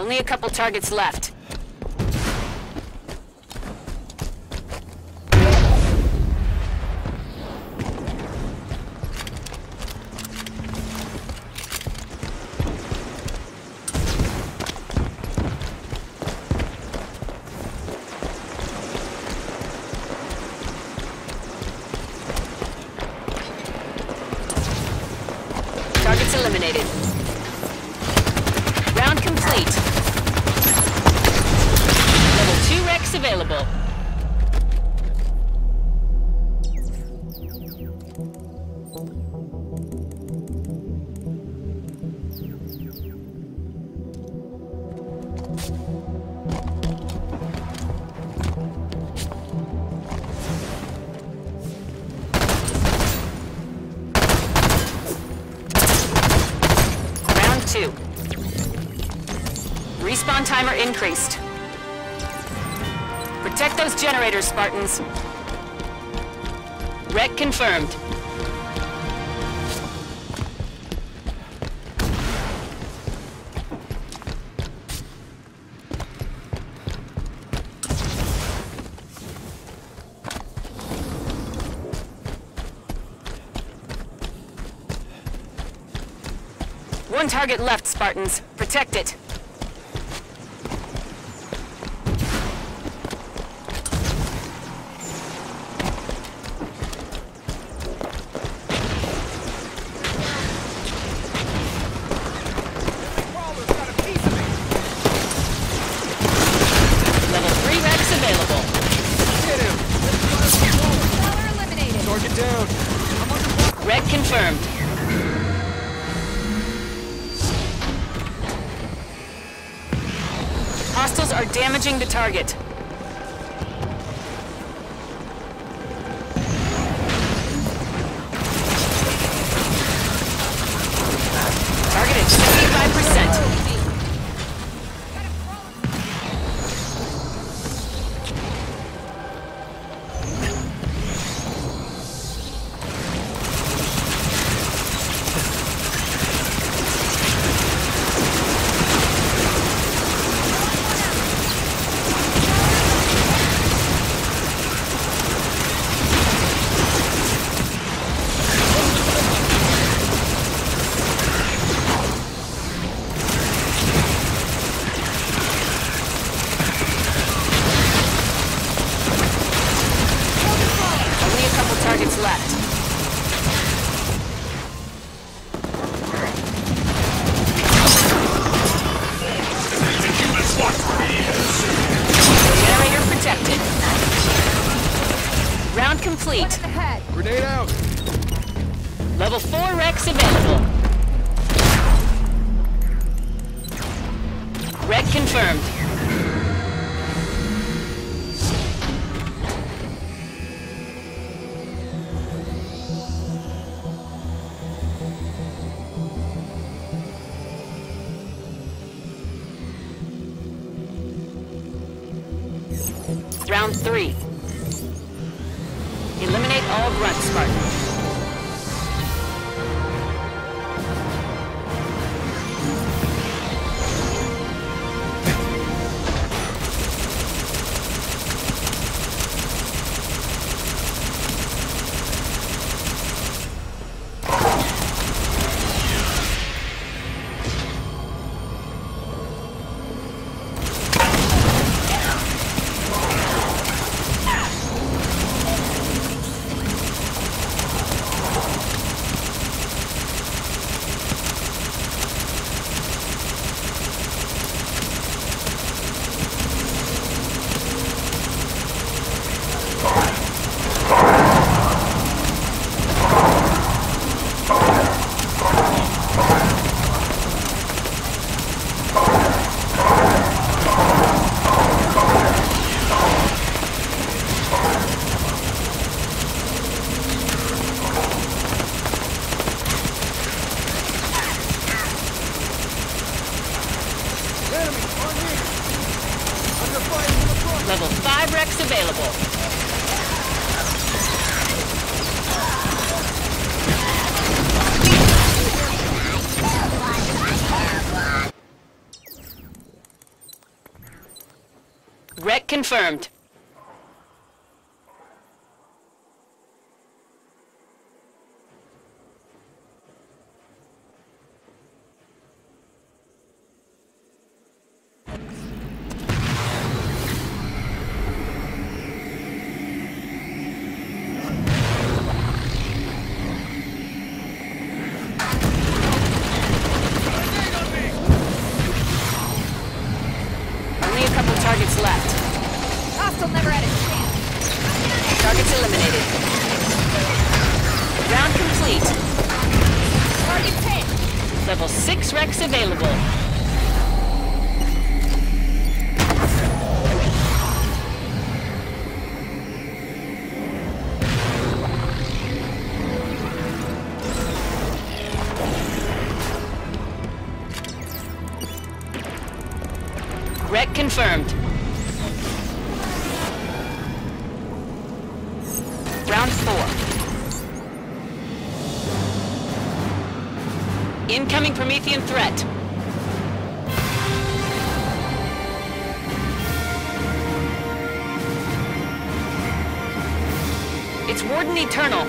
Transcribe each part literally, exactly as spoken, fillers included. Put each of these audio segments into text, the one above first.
Only a couple targets left. Targets eliminated. Round complete. Level two Rex available. Two. Respawn timer increased. Protect those generators, Spartans. Wreck confirmed. One target left, Spartans. Protect it. Hostiles are damaging the target. Target at fifty-five percent. Complete. Grenade out. Level four Rex available. Wreck confirmed. Round three. Eliminate all grunt Spartans. Level five Rex available. Wreck confirmed. Confirmed. Round four. Incoming Promethean threat. It's Warden Eternal.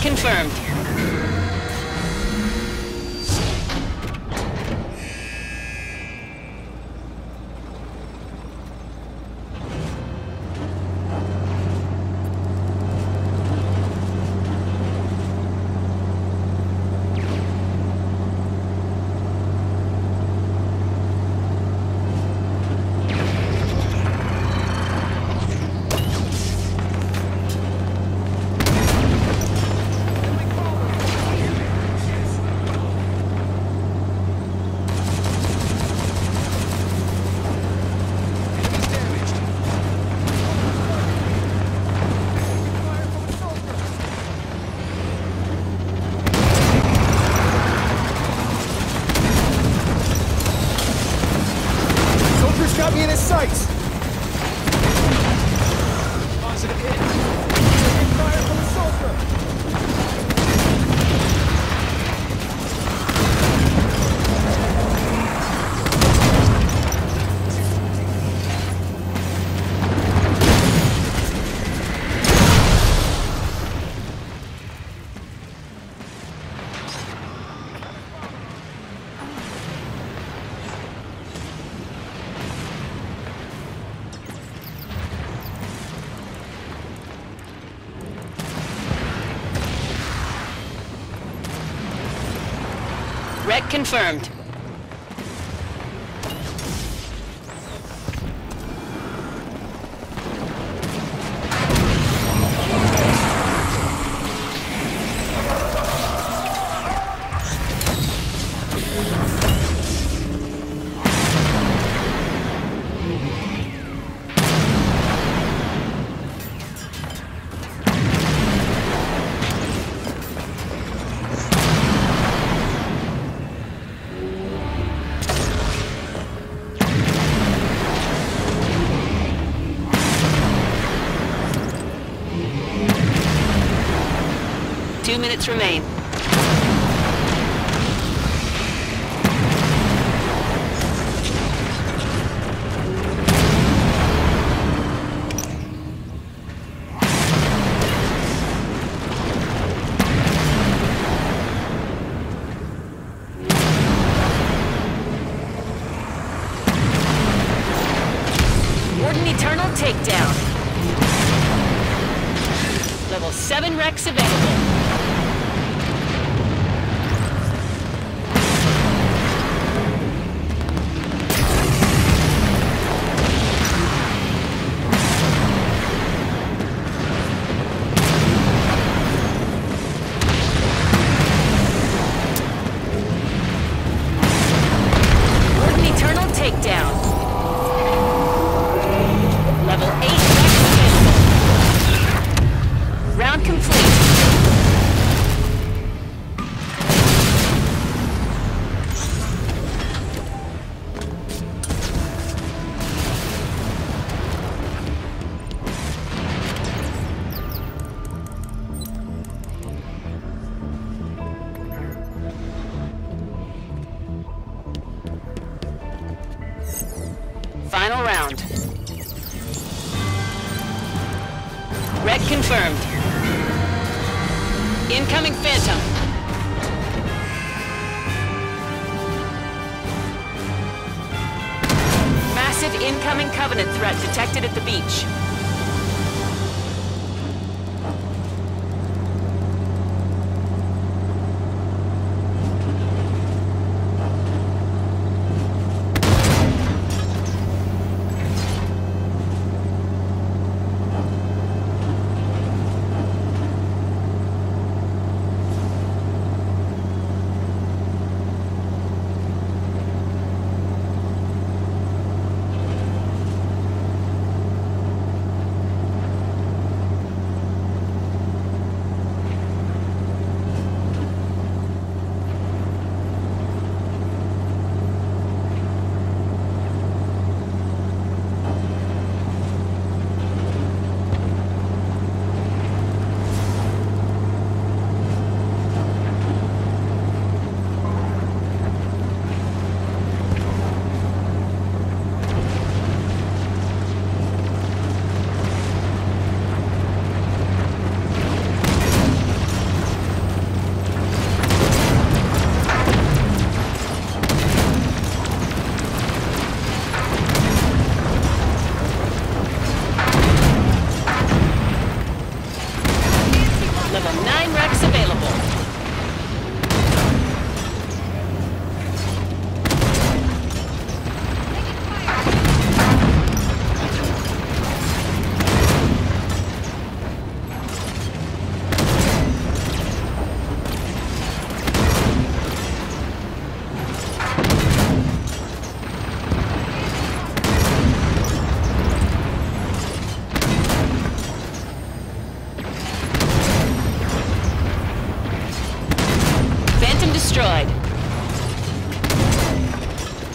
Confirmed. Wreck confirmed. Two minutes remain. Warden Eternal takedown. Level seven wrecks available. Down. Level eight. Final round. Red confirmed. Incoming Phantom. Massive incoming Covenant threat detected at the beach.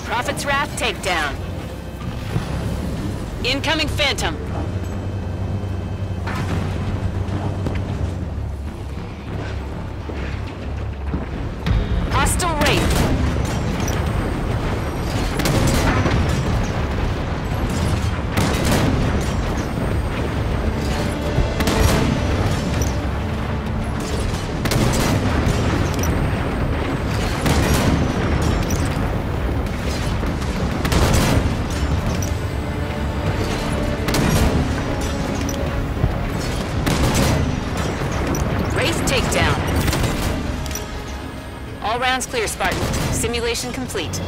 Prophet's Wrath takedown. Incoming Phantom. Hostile Takedown. All rounds clear, Spartan. Simulation complete.